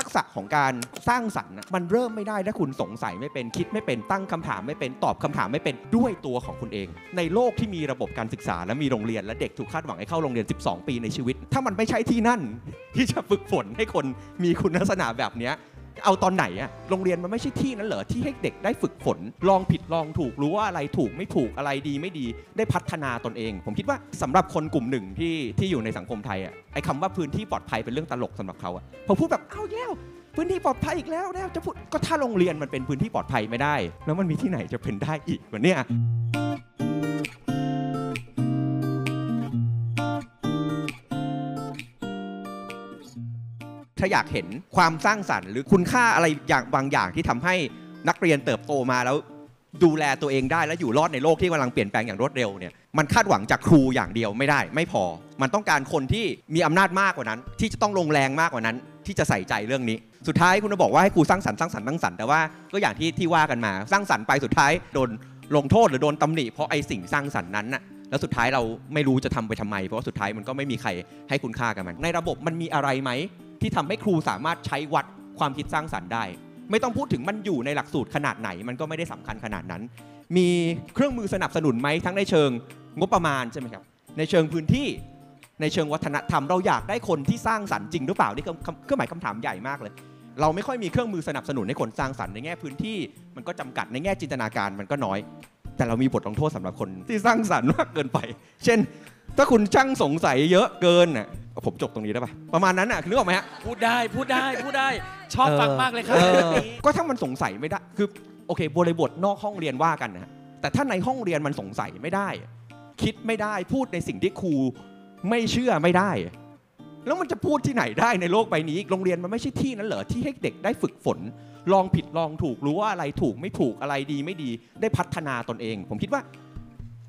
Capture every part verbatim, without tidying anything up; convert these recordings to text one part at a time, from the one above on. ทักษะของการสร้างสรรค์มันเริ่มไม่ได้ถ้าคุณสงสัยไม่เป็นคิดไม่เป็นตั้งคำถามไม่เป็นตอบคำถามไม่เป็นด้วยตัวของคุณเองในโลกที่มีระบบการศึกษาและมีโรงเรียนและเด็กถูกคาดหวังให้เข้าโรงเรียนสิบสองปีในชีวิตถ้ามันไม่ใช่ที่นั่นที่จะฝึกฝนให้คนมีคุณลักษณะแบบนี้เอาตอนไหนอะโรงเรียนมันไม่ใช่ที่นั้นเหรอที่ให้เด็กได้ฝึกฝนลองผิดลองถูกรู้ว่าอะไรถูกไม่ถูกอะไรดีไม่ดีได้พัฒนาตนเองผมคิดว่าสำหรับคนกลุ่มหนึ่งที่ที่อยู่ในสังคมไทยอะไอ้คำว่าพื้นที่ปลอดภัยเป็นเรื่องตลกสำหรับเขาอะพอพูดแบบเอาแล้วพื้นที่ปลอดภัยอีกแล้วแล้วจะพูดก็ถ้าโรงเรียนมันเป็นพื้นที่ปลอดภัยไม่ได้แล้วมันมีที่ไหนจะเป็นได้อีกวันเนี้ยถ้าอยากเห็นความสร้างสรรค์หรือคุณค่าอะไรอย่างบางอย่างที่ทำให้นักเรียนเติบโตมาแล้วดูแลตัวเองได้และอยู่รอดในโลกที่กำลังเปลี่ยนแปลงอย่างรวดเร็วเนี่ยมันคาดหวังจากครูอย่างเดียวไม่ได้ไม่พอมันต้องการคนที่มีอำนาจมากกว่านั้นที่จะต้องลงแรงมากกว่านั้นที่จะใส่ใจเรื่องนี้สุดท้ายคุณจะบอกว่าให้ครูสร้างสรรค์สร้างสรรค์สร้างสรรค์แต่ว่าก็อย่างที่ที่ว่ากันมาสร้างสรรค์ไปสุดท้ายโดนลงโทษหรือโดนตำหนิเพราะไอ้สิ่งสร้างสรรค์นั้นน่ะแล้วสุดท้ายเราไม่รู้จะทำไปทำไมเพราะสุดท้ายมันก็ไม่มีใครให้คุณค่ากับมันในระบบมันมีอะไรไหมที่ทำให้ครูสามารถใช้วัดความคิดสร้างสรรค์ได้ไม่ต้องพูดถึงมันอยู่ในหลักสูตรขนาดไหนมันก็ไม่ได้สำคัญขนาดนั้นมีเครื่องมือสนับสนุนไหมทั้งในเชิงงบประมาณใช่ไหมครับในเชิงพื้นที่ในเชิงวัฒนธรรมเราอยากได้คนที่สร้างสรรค์จริงหรือเปล่านี่ก็หมายคำถามใหญ่มากเลยเราไม่ค่อยมีเครื่องมือสนับสนุนให้คนสร้างสรรค์ในแง่พื้นที่มันก็จำกัดในแง่จินตนาการมันก็น้อยแต่เรามีบทลงโทษสำหรับคนที่สร้างสรรค์มากเกินไปเช่นถ้าคุณช่างสงสัยเยอะเกินน่ะผมจบตรงนี้ได้ป่ะประมาณนั้นน่ะนึกออกไหมฮะพูดได้พูดได้พูดได้ชอบฟังมากเลยครับก็ถ้ามันสงสัยไม่ได้คือโอเคบริบทนอกห้องเรียนว่ากันนะแต่ถ้าในห้องเรียนมันสงสัยไม่ได้คิดไม่ได้พูดในสิ่งที่ครูไม่เชื่อไม่ได้แล้วมันจะพูดที่ไหนได้ในโลกใบนี้โรงเรียนมันไม่ใช่ที่นั้นเหรอที่ให้เด็กได้ฝึกฝนลองผิดลองถูกรู้ว่าอะไรถูกไม่ถูกอะไรดีไม่ดีได้พัฒนาตนเองผมคิดว่า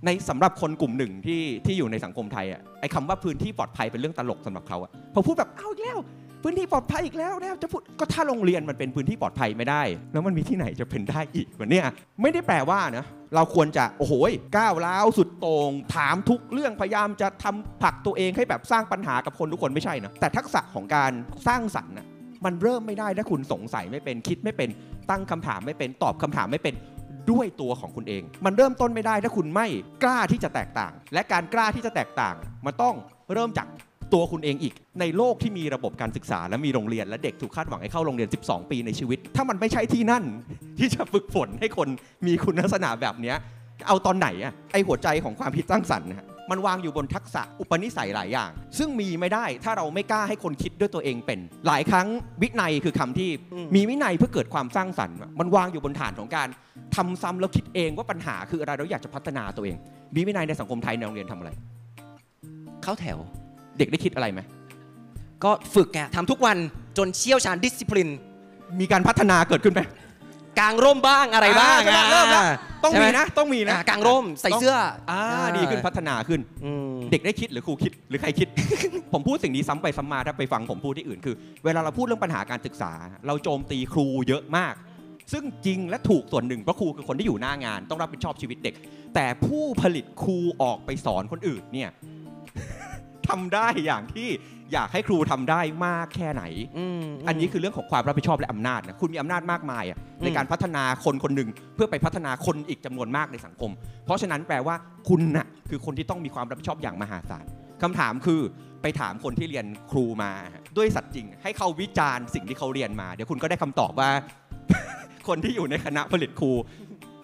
ในสำหรับคนกลุ่มหนึ่งที่ที่อยู่ในสังคมไทยอ่ะไอ้คำว่าพื้นที่ปลอดภัยเป็นเรื่องตลกสำหรับเขาอ่ะพอพูดแบบเอาอีกแล้วพื้นที่ปลอดภัยอีกแล้วแล้วจะพูดก็ถ้าโรงเรียนมันเป็นพื้นที่ปลอดภัยไม่ได้แล้วมันมีที่ไหนจะเป็นได้อีกวันเนี้ยไม่ได้แปลว่านะเราควรจะโอ้โหก้าวร้าวสุดโต่งถามทุกเรื่องพยายามจะทำผลักตัวเองให้แบบสร้างปัญหากับคนทุกคนไม่ใช่นะแต่ทักษะของการสร้างสรรค์นะมันเริ่มไม่ได้ถ้าคุณสงสัยไม่เป็นคิดไม่เป็นตั้งคำถามไม่เป็นตอบคำถามไม่เป็นด้วยตัวของคุณเองมันเริ่มต้นไม่ได้ถ้าคุณไม่กล้าที่จะแตกต่างและการกล้าที่จะแตกต่างมันต้องเริ่มจากตัวคุณเองอีกในโลกที่มีระบบการศึกษาและมีโรงเรียนและเด็กถูกคาดหวังให้เข้าโรงเรียนสิบสองปีในชีวิตถ้ามันไม่ใช่ที่นั่นที่จะฝึกฝนให้คนมีคุณลักษณะแบบนี้เอาตอนไหนอะไอหัวใจของความคิดสร้างสรรค์นะมันวางอยู่บนทักษะอุปนิสัยหลายอย่างซึ่งมีไม่ได้ถ้าเราไม่กล้าให้คนคิดด้วยตัวเองเป็นหลายครั้งวินัยคือคำที่มีวินัยเพื่อเกิดความสร้างสรรค์มันวางอยู่บนฐานของการทำซ้ำแล้วคิดเองว่าปัญหาคืออะไรเราอยากจะพัฒนาตัวเองมีวินัยในสังคมไทยในโรงเรียนทำอะไรเข้าแถวเด็กได้คิดอะไรไหมก็ฝึกไงทำทุกวันจนเชี่ยวชาญดิสซิปลินมีการพัฒนาเกิดขึ้นไหมกางร่มบ้างอะไรบ้างเริ่มแล้วต้องมีนะต้องมีนะกางร่มใส่เสื้ออ่าดีขึ้นพัฒนาขึ้นเด็กได้คิดหรือครูคิดหรือใครคิดผมพูดสิ่งนี้ซ้ำไปซ้ำมาถ้าไปฟังผมพูดที่อื่นคือเวลาเราพูดเรื่องปัญหาการศึกษาเราโจมตีครูเยอะมากซึ่งจริงและถูกส่วนหนึ่งเพราะครูคือคนที่อยู่หน้างานต้องรับผิดชอบชีวิตเด็กแต่ผู้ผลิตครูออกไปสอนคนอื่นเนี่ยทำได้อย่างที่อยากให้ครูทำได้มากแค่ไหนอันนี้คือเรื่องของความรับผิดชอบและอำนาจนะคุณมีอำนาจมากมายในการพัฒนาคนคนหนึ่งเพื่อไปพัฒนาคนอีกจำนวนมากในสังคมเพราะฉะนั้นแปลว่าคุณน่ะคือคนที่ต้องมีความรับผิดชอบอย่างมหาศาลคำถามคือไปถามคนที่เรียนครูมาด้วยสัตว์จริงให้เขาวิจารณ์สิ่งที่เขาเรียนมาเดี๋ยวคุณก็ได้คำตอบว่า คนที่อยู่ในคณะผลิตครู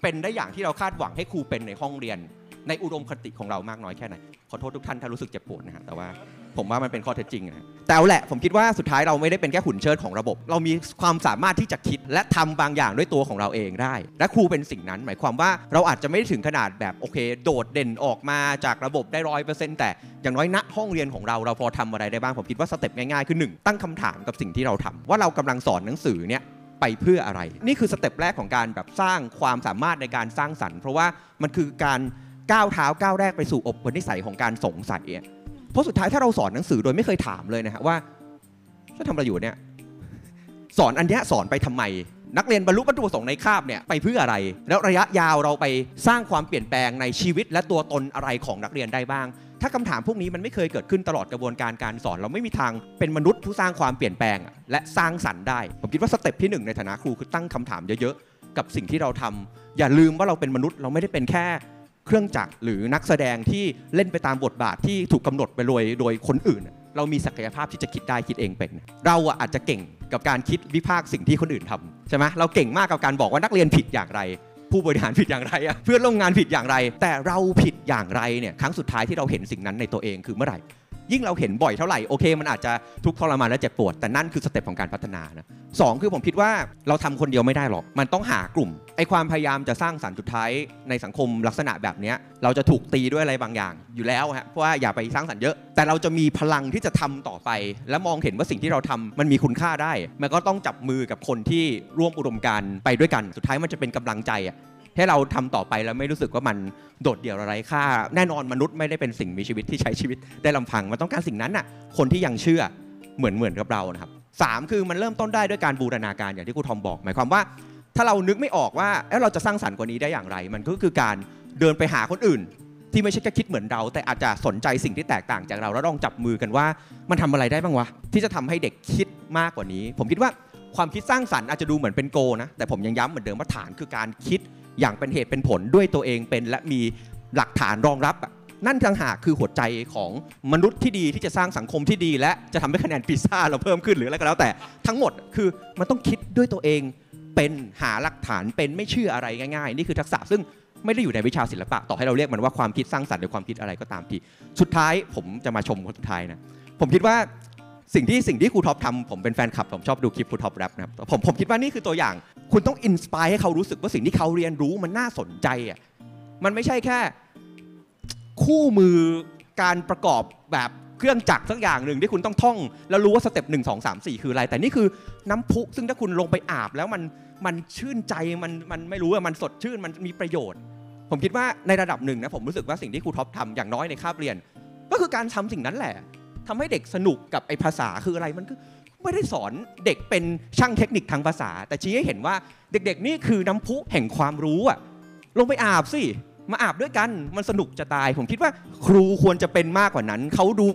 เป็นได้อย่างที่เราคาดหวังให้ครูเป็นในห้องเรียนในอุดมคติของเรามากน้อยแค่ไหนขอโทษทุกท่านถ้ารู้สึกเจ็บปวดนะฮะแต่ว่าผมว่ามันเป็นข้อเท็จจริงนะแต่เอาแหละผมคิดว่าสุดท้ายเราไม่ได้เป็นแค่หุ่นเชิดของระบบเรามีความสามารถที่จะคิดและทำบางอย่างด้วยตัวของเราเองได้และครูเป็นสิ่งนั้นหมายความว่าเราอาจจะไม่ได้ถึงขนาดแบบโอเคโดดเด่นออกมาจากระบบได้ร้อยเปอร์เซ็นต์แต่อย่างน้อยณห้องเรียนของเราเราพอทำอะไรได้บ้างผมคิดว่าสเต็ปง่ายๆคือหนึ่งตั้งคำถามกับสิ่งที่เราทำว่าเรากำลังสอนหนังสือเนี่ยไปเพื่ออะไรนี่คือสเต็ปแรกของการแบบสร้างความสามารถในการสร้างสรรค์เพราะว่ามันคือการก้าวเท้าก้าวแรกไปสู่อุปนิสัยของการสงสัยเพราะสุดท้ายถ้าเราสอนหนังสือโดยไม่เคยถามเลยนะฮะว่าจะทำอะไรอยู่เนี่ยสอนอันเนี้ยสอนไปทำไมนักเรียนบรรลุวัตถุประสงค์ในคาบเนี่ยไปเพื่ออะไรแล้วระยะยาวเราไปสร้างความเปลี่ยนแปลงในชีวิตและตัวตนอะไรของนักเรียนได้บ้างถ้า ถ้าคำถามพวกนี้มันไม่เคยเกิดขึ้นตลอดกระบวนการการสอนเราไม่มีทางเป็นมนุษย์ผู้สร้างความเปลี่ยนแปลงและสร้างสรรค์ได้ผมคิดว่าสเต็ปที่หนึ่งในฐานะครูคือตั้งคำถามเยอะๆกับสิ่งที่เราทำอย่าลืมว่าเราเป็นมนุษย์เราไม่ได้เป็นแค่เครื่องจักรหรือนักแสดงที่เล่นไปตามบทบาทที่ถูกกาหนดไปโดยโดยคนอื่นเรามีศักยภาพที่จะคิดได้คิดเองเป็นเราอาจจะเก่งกับการคิดวิพากษ์สิ่งที่คนอื่นทำใช่ไหมเราเก่งมากกับการบอกว่านักเรียนผิดอย่างไรผู้บริหารผิดอย่างไรอะเพื่อนร่วมงานผิดอย่างไรแต่เราผิดอย่างไรเนี่ยครั้งสุดท้ายที่เราเห็นสิ่งนั้นในตัวเองคือเมื่อไหร่ยิ่งเราเห็นบ่อยเท่าไหร่โอเคมันอาจจะทุกข์ทรมานและเจ็บปวดแต่นั่นคือสเต็ปของการพัฒนานะสองคือผมคิดว่าเราทำคนเดียวไม่ได้หรอกมันต้องหากลุ่มไอความพยายามจะสร้างสรรค์สุดท้ายในสังคมลักษณะแบบนี้เราจะถูกตีด้วยอะไรบางอย่างอยู่แล้วฮะเพราะว่าอย่าไปสร้างสรรค์เยอะแต่เราจะมีพลังที่จะทำต่อไปและมองเห็นว่าสิ่งที่เราทำมันมีคุณค่าได้มันก็ต้องจับมือกับคนที่ร่วมอุดมการณ์ไปด้วยกันสุดท้ายมันจะเป็นกำลังใจให้เราทำต่อไปแล้วไม่รู้สึกว่ามันโดดเดี่ยวอะไรค่าแน่นอนมนุษย์ไม่ได้เป็นสิ่งมีชีวิตที่ใช้ชีวิตได้ลำพังมันต้องการสิ่งนั้นน่ะคนที่ยังเชื่อเหมือนเหมือนกับเรานะครับสามคือมันเริ่มต้นได้ด้วยการบูรณาการอย่างที่ครูทอมบอกหมายความว่าถ้าเรานึกไม่ออกว่าเราจะสร้างสรรค์กว่านี้ได้อย่างไรมันก็คือการเดินไปหาคนอื่นที่ไม่ใช่แค่คิดเหมือนเราแต่อาจจะสนใจสิ่งที่แตกต่างจากเราแล้วลองจับมือกันว่ามันทำอะไรได้บ้างวะที่จะทำให้เด็กคิดมากกว่านี้ผมคิดว่าความคิดสร้างสรรค์อาจจะดูเหมือนเป็นโกนะแต่ผมยังย้ำเหมือนเดิมว่าฐานคือการคิดอย่างเป็นเหตุเป็นผลด้วยตัวเองเป็นและมีหลักฐานรองรับนั่นต่างหากคือหัวใจของมนุษย์ที่ดีที่จะสร้างสังคมที่ดีและจะทำให้คะแนนพิซซ่าเราเพิ่มขึ้นหรืออะไรก็แล้วแต่ทั้งหมดคือมันต้องคิดด้วยตัวเองเป็นหาหลักฐานเป็นไม่เชื่ออะไรง่ายๆนี่คือทักษะซึ่งไม่ได้อยู่ในวิชาศิลปะต่อให้เราเรียกมันว่าความคิดสร้างสรรค์หรือความคิดอะไรก็ตามทีสุดท้ายผมจะมาชมคนสุดท้ายนะผมคิดว่าสิ่งที่สิ่งที่ครูท็อปทำผมเป็นแฟนคลับผมชอบดูคลิปครูท็อปแรปนะครับผมผมคิดว่านี่คือตัวอย่างคุณต้องอินสปายให้เขารู้สึกว่าสิ่งที่เขาเรียนรู้มันน่าสนใจอ่ะมันไม่ใช่แค่คู่มือการประกอบแบบเครื่องจักรสักอย่างหนึ่งที่คุณต้องท่องแล้วรู้ว่าสเต็ปหนึ่งสองสามสี่คืออะไรแต่นี่คือน้ำพุซึ่งถ้าคุณลงไปอาบแล้วมันมันชื่นใจมันมันไม่รู้ว่ามันสดชื่นมันมีประโยชน์ผมคิดว่าในระดับหนึ่งนะผมรู้สึกว่าสิ่งที่ครูท็อปทำอย่างน้อยในคาบเรียนก็คือการทำสิ่งนั้นแหละทำให้เด็กสนุกกับไอภาษาคืออะไรมันก็ไม่ได้สอนเด็กเป็นช่างเทคนิคทางภาษาแต่ชี้ให้เห็นว่าเด็กๆนี่คือน้ำพุแห่งความรู้อะลงไปอาบสิมาอาบด้วยกันมันสนุกจะตายผมคิดว่าครูควรจะเป็นมากกว่านั้นเขาดู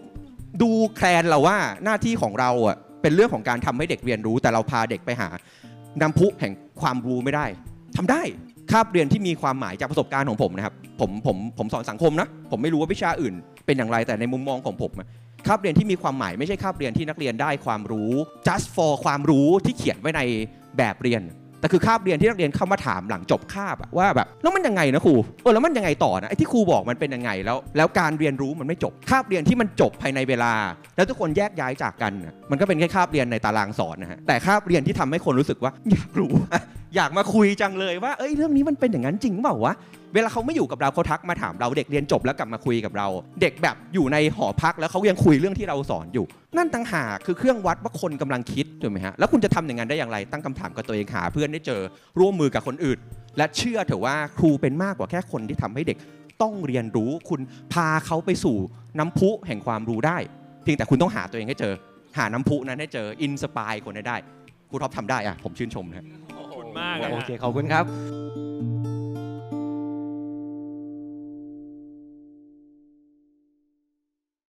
ดูแคลนเราว่าหน้าที่ของเราอะเป็นเรื่องของการทำให้เด็กเรียนรู้แต่เราพาเด็กไปหาน้ำพุแห่งความรู้ไม่ได้ทำได้คาบเรียนที่มีความหมายจากประสบการณ์ของผมนะครับผมผมผมสอนสังคมนะผมไม่รู้ว่าวิชาอื่นเป็นอย่างไรแต่ในมุมมองของผมคาบเรียนที่มีความหมายไม่ใช่คาบเรียนที่นักเรียนได้ความรู้ just for ความรู้ที่เขียนไว้ในแบบเรียนแต่คือคาบเรียนที่นักเรียนเข้ามาถามหลังจบคาบว่าแบบแล้วมันยังไงนะครูเออแล้วมันยังไงต่อนะไอ้ที่ครูบอกมันเป็นยังไงแล้วแล้วการเรียนรู้มันไม่จบคาบเรียนที่มันจบภายในเวลาแล้วทุกคนแยกย้ายจากกันมันก็เป็นแค่คาบเรียนในตารางสอนนะฮะแต่คาบเรียนที่ทำให้คนรู้สึกว่าอยากรู้อยากมาคุยจังเลยว่าเอ้ยเรื่องนี้มันเป็นอย่างนั้นจริงเปล่าวะเวลาเขาไม่อยู่กับเราเขาทักมาถามเราเด็กเรียนจบแล้วกลับมาคุยกับเราเด็กแบบอยู่ในหอพักแล้วเขายังคุยเรื่องที่เราสอนอยู่นั่นต่างหากคือเครื่องวัดว่าคนกำลังคิดถูกไหมฮะแล้วคุณจะทำอย่างนั้นได้อย่างไรตั้งคำถามกับตัวเองหาเพื่อนได้เจอร่วมมือกับคนอื่นและเชื่อเถอะว่าครูเป็นมากกว่าแค่คนที่ทำให้เด็กต้องเรียนรู้คุณพาเขาไปสู่น้ำพุแห่งความรู้ได้เพียงแต่คุณต้องหาตัวเองให้เจอหาน้ำพุนั้นให้เจออินสปายคนให้ได้ครูท็อปทำได้อะผมชื่นชมนะขอบคุณมากโอเคขอบคุณครับ